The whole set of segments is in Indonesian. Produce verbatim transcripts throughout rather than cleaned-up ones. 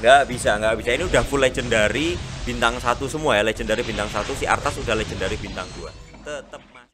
Nggak bisa, nggak bisa. Ini udah full legendary bintang satu semua ya, legendary bintang satu. Si Arthas udah legendary bintang dua. Tetap mas.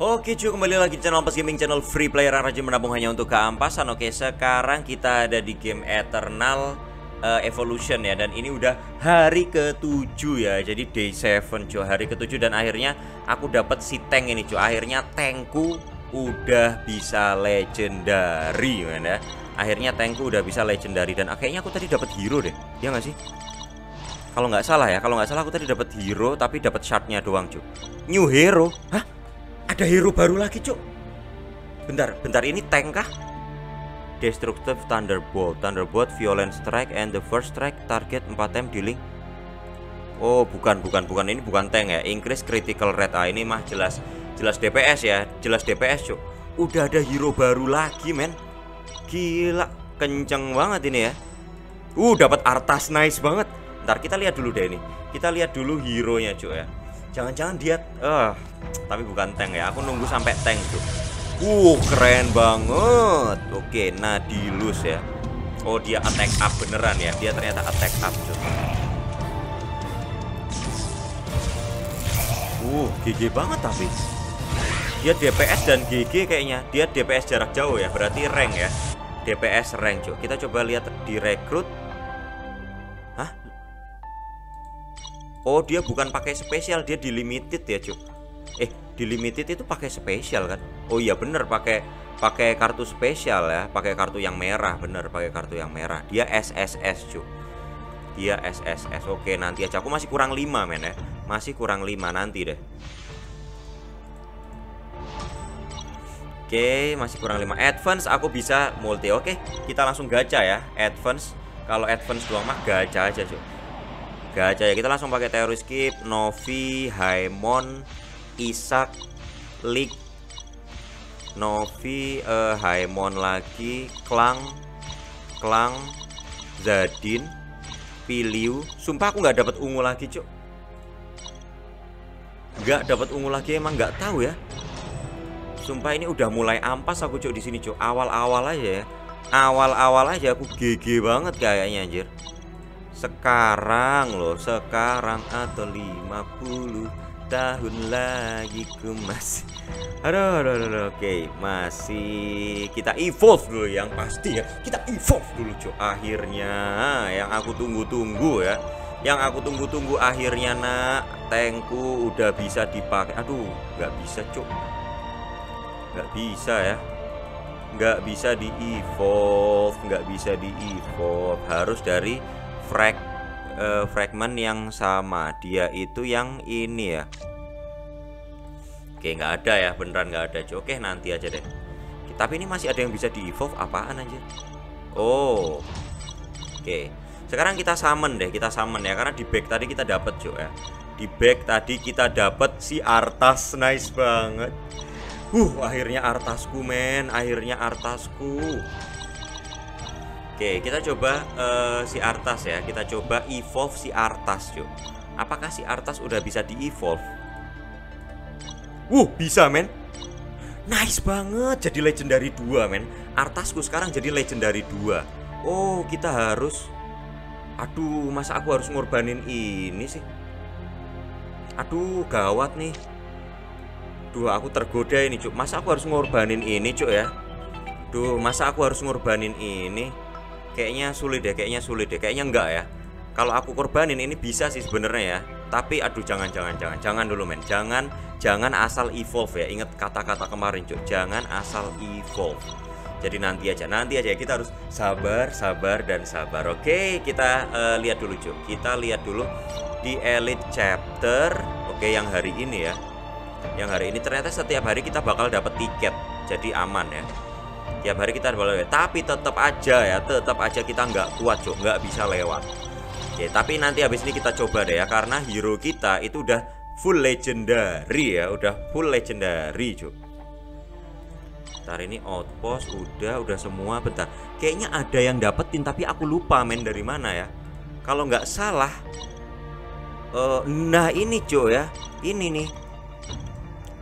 Oke cuy, kembali lagi di channel Ampas Gaming, channel free player yang rajin menabung hanya untuk keampasan. Oke, sekarang kita ada di game Eternal uh, Evolution ya. Dan ini udah hari ketujuh ya, jadi day seven cuy, hari ketujuh. Dan akhirnya aku dapat si tank ini cuy. Akhirnya tankku udah bisa legendary ya. Akhirnya tankku udah bisa legendary. Dan akhirnya aku tadi dapat hero deh, ya nggak sih? Kalau nggak salah ya, kalau nggak salah aku tadi dapat hero tapi dapat shardnya doang cuy. New hero? Hah? Ada hero baru lagi cuk. Bentar, bentar, ini tank kah? Destructive Thunderbolt, Thunderbolt, Violent Strike, and the first strike target empat time dealing. Oh bukan, bukan, bukan, ini bukan tank ya. Increase critical rate, ah ini mah jelas, jelas D P S ya, jelas D P S cuk. Udah ada hero baru lagi men. Gila, kenceng banget ini ya. Uh dapat Arthas, nice banget. Ntar kita lihat dulu deh ini. Kita lihat dulu hero nya cuk ya. Jangan-jangan dia uh, tapi bukan tank ya. Aku nunggu sampai tank tuh. Uh, keren banget. Oke, Nadilus ya. Oh, dia attack up beneran ya. Dia ternyata attack up tuh. Uh, G G banget tapi. Dia D P S dan G G kayaknya. Dia D P S jarak jauh ya, berarti rank ya. D P S rank, cuy. Kita coba lihat di rekrut. Hah? Oh, dia bukan pakai spesial, dia di limited ya, cuy. Eh, di limited itu pakai spesial kan? Oh iya bener, pakai pakai kartu spesial ya, pakai kartu yang merah, bener pakai kartu yang merah. Dia S S S cuy. Dia S S S. Oke, nanti aja aku masih kurang lima men ya. Masih kurang lima nanti deh. Oke, masih kurang lima. Advance aku bisa multi. Oke, kita langsung gacha ya. Advance. Kalau advance doang mah gacha aja cuy. Gacha ya. Kita langsung pakai Terrorist Skip, Novi, Haemon, Isak, Lik, Novi, uh, Haemon lagi, Klang, Klang, Zadin, Piliu. Sumpah aku nggak dapat ungu lagi cuk. Nggak dapat ungu lagi, emang nggak tahu ya. Sumpah ini udah mulai ampas aku cuk di sini cuk. Awal-awal aja ya. Awal-awal aja aku G G banget kayaknya anjir. Sekarang loh, sekarang atau lima puluh tahun lagi ku masih, aduh, aduh, aduh, aduh. Oke, masih kita evolve dulu yang pasti ya. Kita evolve dulu cuy. Akhirnya yang aku tunggu-tunggu ya, yang aku tunggu-tunggu akhirnya nak, tankku udah bisa dipakai. Aduh, nggak bisa cuy, nggak bisa ya, nggak bisa di evolve, nggak bisa di evolve. Harus dari frag. Uh, fragment yang sama, dia itu yang ini ya. Oke, nggak ada ya, beneran nggak ada. Oke, nanti aja deh. Tapi ini masih ada yang bisa di evolve apaan aja. Oh, oke. Sekarang kita summon deh, kita summon ya, karena di back tadi kita dapat cuy ya. Di back tadi kita dapat si Arthas, nice banget. Uh, akhirnya Arthasku men, akhirnya Arthasku. Oke, kita coba uh, si Arthas ya. Kita coba evolve si Arthas cuy. Apakah si Arthas udah bisa di evolve? Wuh, bisa men. Nice banget, jadi legendary dua men. Arthasku sekarang jadi legendary dua. Oh, kita harus, aduh, masa aku harus ngorbanin ini sih. Aduh, gawat nih. Duh, aku tergoda ini cuy. Masa aku harus ngorbanin ini cuy ya. Duh, masa aku harus ngorbanin ini. Kayaknya sulit deh, kayaknya sulit deh, kayaknya enggak ya. Kalau aku korbanin ini bisa sih sebenarnya ya. Tapi aduh, jangan, jangan, jangan, jangan dulu men. Jangan, jangan asal evolve ya. Ingat kata-kata kemarin cuy, jangan asal evolve. Jadi nanti aja, nanti aja kita harus sabar, sabar dan sabar. Oke, kita uh, lihat dulu cuy. Kita lihat dulu di Elite Chapter. Oke, yang hari ini ya. Yang hari ini ternyata setiap hari kita bakal dapat tiket. Jadi aman ya. Tiap hari kita dapat, tapi tetap aja ya, tetap aja kita nggak kuat cuy, nggak bisa lewat. Oke, tapi nanti habis ini kita coba deh ya, karena hero kita itu udah full legendary ya, udah full legendary cuy. Bentar, ini outpost udah udah semua. Bentar, kayaknya ada yang dapetin tapi aku lupa men dari mana ya. Kalau nggak salah uh, nah ini cuy ya, ini nih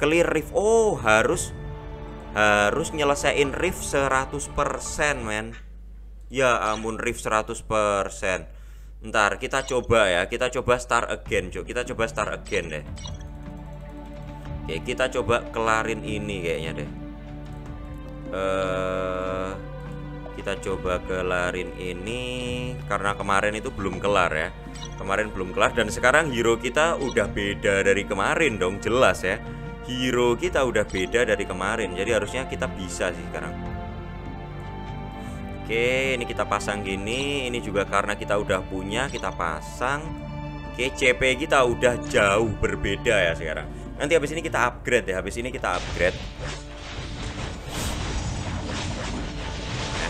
clear rift. Oh, harus harus nyelesain rift seratus persen men. Ya ampun, rift seratus persen. Bentar, kita coba ya, kita coba start again cuy, kita coba start again deh. Oke, kita coba kelarin ini kayaknya deh. Uh, kita coba kelarin ini karena kemarin itu belum kelar ya. Kemarin belum kelar dan sekarang hero kita udah beda dari kemarin dong, jelas ya. Hero kita udah beda dari kemarin, jadi harusnya kita bisa sih sekarang. Oke, ini kita pasang gini, ini juga karena kita udah punya, kita pasang. Oke, C P kita udah jauh berbeda ya sekarang. Nanti habis ini kita upgrade ya, habis ini kita upgrade.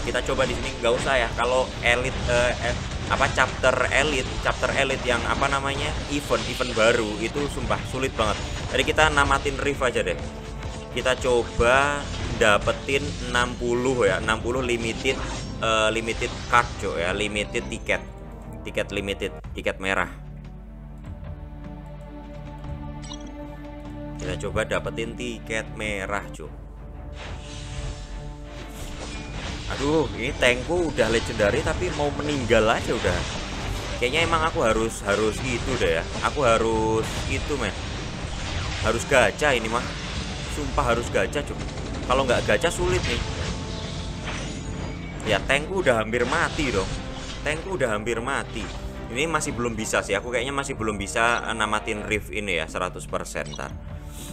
Kita coba di sini, nggak usah ya. Kalau elite eh, eh, apa chapter elite, chapter elite yang apa namanya event event baru itu sumpah sulit banget. Jadi kita namatin rift aja deh. Kita coba dapetin enam puluh ya, enam puluh limited eh, limited card jo ya, limited tiket, tiket limited, tiket merah. Kita coba dapetin tiket merah jo. Aduh, ini tankku udah legendary tapi mau meninggal aja udah. Kayaknya emang aku harus harus itu deh ya. Aku harus itu men. Harus gacha ini mah. Sumpah harus gacha cuy. Kalau nggak gacha sulit nih. Ya tankku udah hampir mati dong. Tankku udah hampir mati. Ini masih belum bisa sih. Aku kayaknya masih belum bisa namatin rift ini ya seratus persen ntar.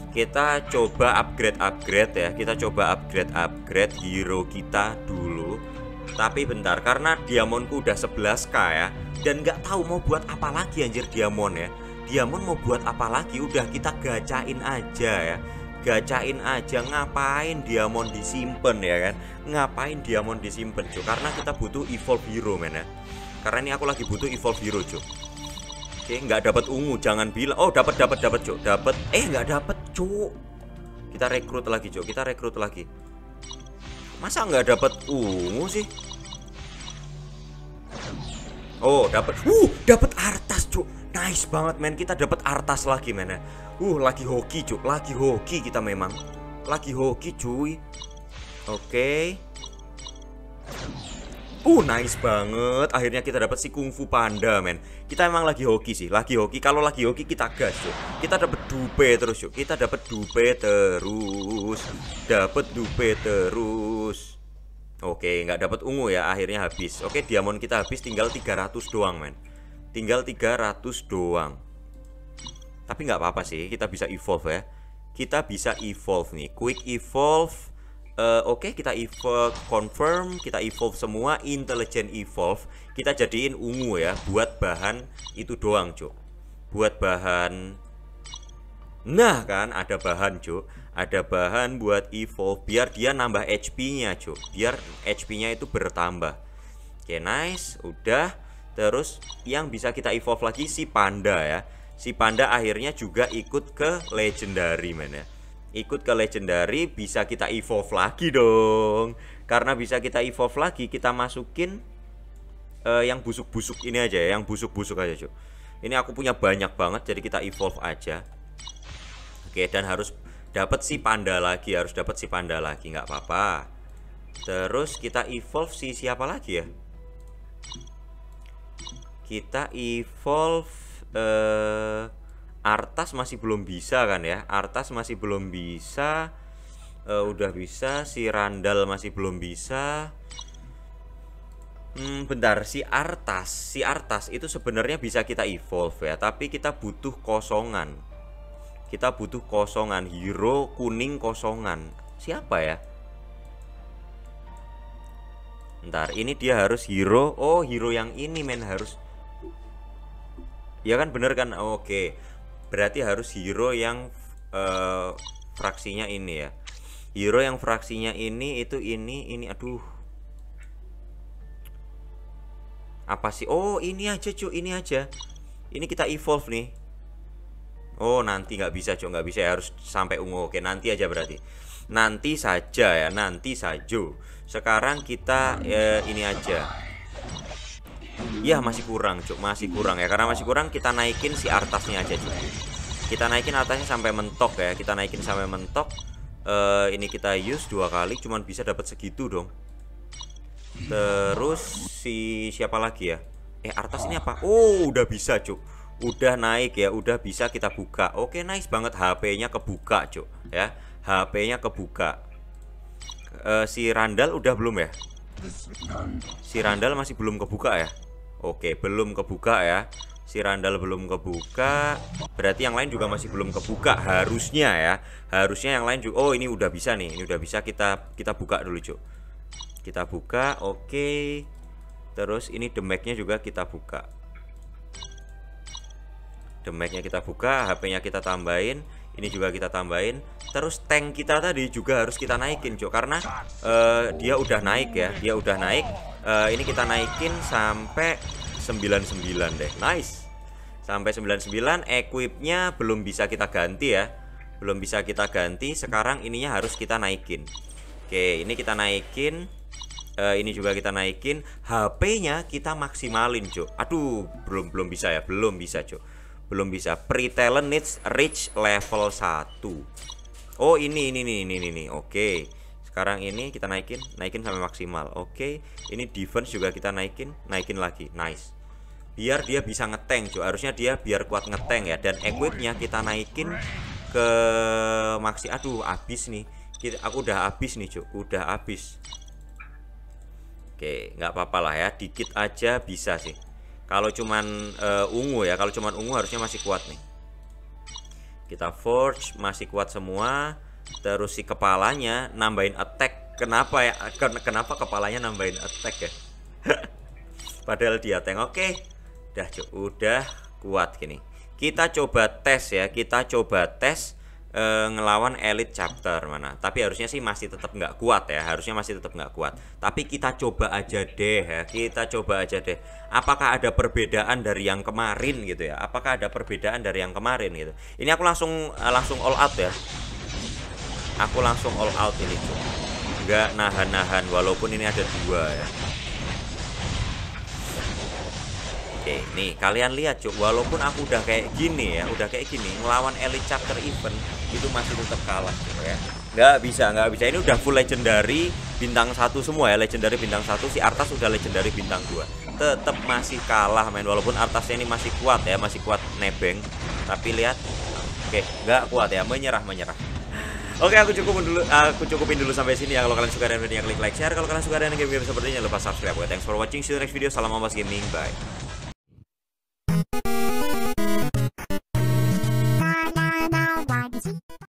Kita coba upgrade-upgrade ya. Kita coba upgrade-upgrade hero kita dulu. Tapi bentar, karena diamonku udah sebelas K ya. Dan nggak tahu mau buat apa lagi anjir diamond ya. Diamond mau buat apa lagi, udah kita gacain aja ya. Gacain aja, ngapain diamond disimpan ya kan. Ngapain diamond disimpan cuy, karena kita butuh evolve hero men ya. Karena ini aku lagi butuh evolve hero cuy. Oke, nggak dapat ungu, jangan bilang. Oh, dapat dapat dapat cuk, dapat. Eh, nggak dapat cuk. Kita rekrut lagi cuk, kita rekrut lagi. Masa nggak dapat ungu sih? Oh, dapat. Uh, dapat Arthas cuk. Nice banget men, kita dapat Arthas lagi men. Uh, lagi hoki cuk, lagi hoki kita memang. Lagi hoki cuy. Oke. Uh, nice banget. Akhirnya kita dapat si Kungfu Panda, men. Kita emang lagi hoki sih, lagi hoki. Kalau lagi hoki kita gas, yuk. Kita dapat dupe terus, yuk. Kita dapat dupe terus. Dapat dupe terus. Oke, nggak dapat ungu ya, akhirnya habis. Oke, diamond kita habis tinggal tiga ratus doang, men. Tinggal tiga ratus doang. Tapi nggak apa-apa sih, kita bisa evolve ya. Kita bisa evolve nih. Quick evolve. Uh, Oke, okay, kita evolve, confirm, kita evolve semua, intelligent evolve. Kita jadiin ungu ya, buat bahan itu doang cuk. Buat bahan. Nah kan, ada bahan cuk. Ada bahan buat evolve, biar dia nambah H P-nya cuk. Biar H P-nya itu bertambah. Oke, okay, nice, udah. Terus yang bisa kita evolve lagi si panda ya. Si panda akhirnya juga ikut ke legendary men ya. Ikut ke legendary, bisa kita evolve lagi dong. Karena bisa kita evolve lagi, kita masukin uh, yang busuk-busuk ini aja ya, yang busuk-busuk aja cuy. Ini aku punya banyak banget, jadi kita evolve aja. Oke, dan harus dapat si panda lagi, harus dapat si panda lagi, nggak apa-apa. Terus kita evolve si siapa lagi ya? Kita evolve eh uh, Arthas masih belum bisa kan ya. Arthas masih belum bisa. Uh, udah bisa. Si Randall masih belum bisa. Hmm, bentar, si Arthas, si Arthas itu sebenarnya bisa kita evolve ya, tapi kita butuh kosongan. Kita butuh kosongan, hero kuning kosongan. Siapa ya? Ntar ini dia harus hero. Oh, hero yang ini men harus. Ya kan bener kan? Oke. Berarti harus hero yang uh, fraksinya ini ya. Hero yang fraksinya ini itu ini ini aduh. Apa sih? Oh, ini aja cuy, ini aja. Ini kita evolve nih. Oh, nanti nggak bisa cuy, nggak bisa ya, harus sampai ungu. Oke, nanti aja berarti. Nanti saja ya, nanti saja. Sekarang kita eh, ini aja. Ya masih kurang cuk, masih kurang ya. Karena masih kurang kita naikin si Arthasnya aja cuk. Kita naikin Arthasnya sampai mentok ya. Kita naikin sampai mentok. eh, Ini kita use dua kali, cuman bisa dapat segitu dong. Terus si siapa lagi ya? Eh Arthas ini apa? Oh udah bisa cuk. Udah naik ya, udah bisa kita buka. Oke nice banget, H P-nya kebuka cuk ya. H P-nya kebuka. Uh, si Randall udah belum ya? Si Randall masih belum kebuka ya? Oke, belum kebuka ya. Si Randall belum kebuka. Berarti yang lain juga masih belum kebuka harusnya ya. Harusnya yang lain juga. Oh, ini udah bisa nih. Ini udah bisa kita kita buka dulu, Cuk. Kita buka. Oke. Terus ini damage-nya juga kita buka. Damage-nya kita buka, H P-nya kita tambahin. Ini juga kita tambahin. Terus tank kita tadi juga harus kita naikin cok. Karena uh, dia udah naik ya. Dia udah naik. uh, Ini kita naikin sampai sembilan puluh sembilan deh. Nice. Sampai sembilan puluh sembilan. Equipnya belum bisa kita ganti ya. Belum bisa kita ganti. Sekarang ininya harus kita naikin. Oke ini kita naikin. uh, Ini juga kita naikin. H P-nya kita maksimalin cok. Aduh belum belum bisa ya. Belum bisa cok. Belum bisa. Pre-talent needs reach level satu. Oh ini ini ini ini ini. Oke. Sekarang ini kita naikin, naikin sampai maksimal. Oke. Ini defense juga kita naikin, naikin lagi. Nice. Biar dia bisa ngeteng, cuy. Harusnya dia biar kuat ngeteng ya. Dan equipnya kita naikin ke maksi. Aduh, habis nih. Aku udah habis nih, cuy. Udah habis. Oke, nggak apa-apa lah ya. Dikit aja bisa sih. Kalau cuman uh, ungu ya, kalau cuman ungu harusnya masih kuat nih. Kita forge masih kuat semua. Terus si kepalanya nambahin attack. Kenapa ya? Kenapa kepalanya nambahin attack ya? Padahal dia tank. Oke. Udah, udah kuat gini. Kita coba tes ya, kita coba tes uh, ngelawan elite chapter mana. Tapi harusnya sih masih tetap nggak kuat ya, harusnya masih tetap nggak kuat. Tapi kita coba aja deh ya, kita coba aja deh. Apakah ada perbedaan dari yang kemarin gitu ya? Apakah ada perbedaan dari yang kemarin gitu? Ini aku langsung langsung all out ya. Aku langsung all out ini cuy. Nggak nahan-nahan walaupun ini ada dua ya. Oke, nih kalian lihat cuy. Walaupun aku udah kayak gini ya, udah kayak gini ngelawan elite chapter event itu masih tetap kalah gitu ya. Nggak bisa, nggak bisa. Ini udah full legendary bintang satu semua ya, legendary bintang satu. Si Arthas udah legendary bintang dua. Tetap masih kalah main, walaupun Arthasnya ini masih kuat ya, masih kuat nebeng, tapi lihat oke nggak kuat ya, menyerah menyerah. Oke aku cukupin dulu aku cukupin dulu sampai sini ya. Kalau kalian suka dengan videonya klik like share, kalau kalian suka dengan game-game sepertinya jangan lupa subscribe. Thanks for watching, see you next video. Salam Ampas Gaming, bye.